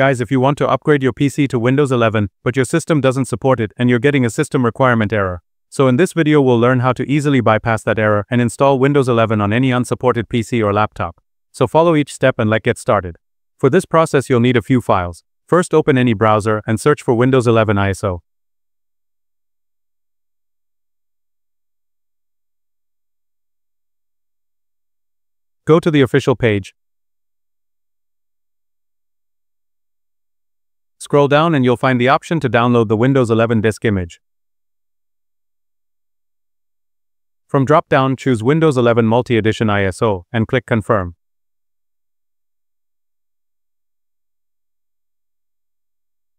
Guys, if you want to upgrade your PC to Windows 11, but your system doesn't support it and you're getting a system requirement error. So in this video we'll learn how to easily bypass that error and install Windows 11 on any unsupported PC or laptop. So follow each step and let's get started. For this process you'll need a few files. First open any browser and search for Windows 11 ISO. Go to the official page. Scroll down and you'll find the option to download the Windows 11 disk image. From drop-down, choose Windows 11 Multi-Edition ISO and click Confirm.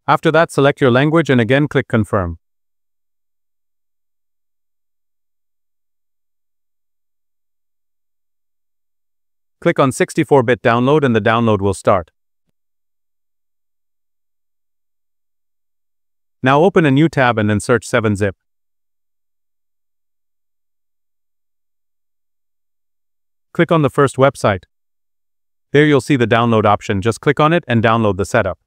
After that, select your language and again click Confirm. Click on 64-bit download and the download will start. Now open a new tab and then search 7-Zip. Click on the first website. There you'll see the download option, just click on it and download the setup.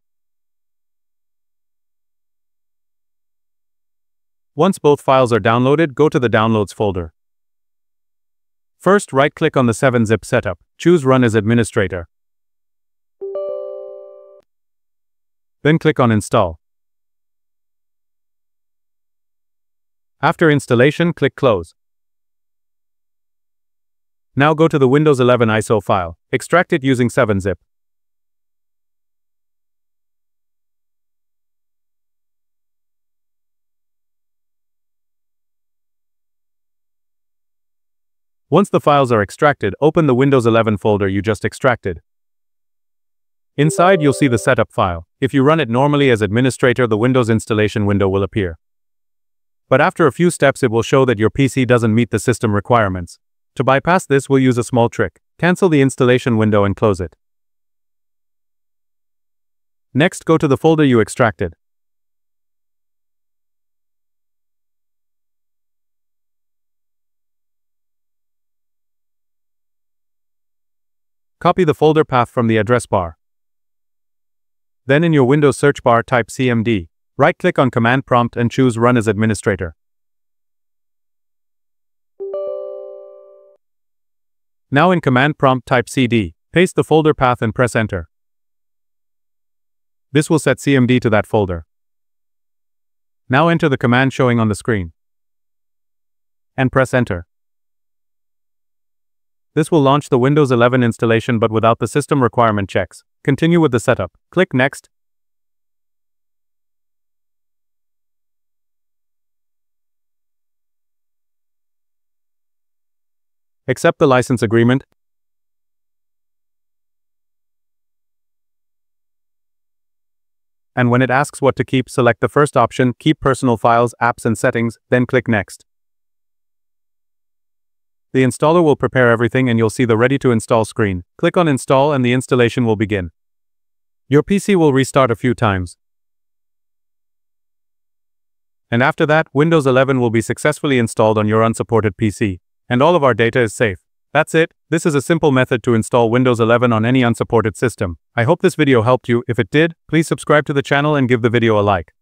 Once both files are downloaded, go to the Downloads folder. First, right-click on the 7-Zip setup, choose Run as Administrator. Then click on Install. After installation, click Close. Now go to the Windows 11 ISO file, extract it using 7-Zip. Once the files are extracted, open the Windows 11 folder you just extracted. Inside you'll see the setup file. If you run it normally as administrator, the Windows installation window will appear. But after a few steps it will show that your PC doesn't meet the system requirements. To bypass this, we'll use a small trick. Cancel the installation window and close it. Next, go to the folder you extracted. Copy the folder path from the address bar. Then in your Windows search bar type CMD. Right-click on Command Prompt and choose Run as Administrator. Now in Command Prompt type CD, paste the folder path and press Enter. This will set CMD to that folder. Now enter the command showing on the screen. And press Enter. This will launch the Windows 11 installation but without the system requirement checks. Continue with the setup. Click Next. Accept the license agreement. And when it asks what to keep, select the first option, Keep Personal Files, Apps and Settings, then click Next. The installer will prepare everything and you'll see the Ready to Install screen. Click on Install and the installation will begin. Your PC will restart a few times. And after that, Windows 11 will be successfully installed on your unsupported PC. And all of our data is safe. That's it. This is a simple method to install Windows 11 on any unsupported system. I hope this video helped you. If it did, please subscribe to the channel and give the video a like.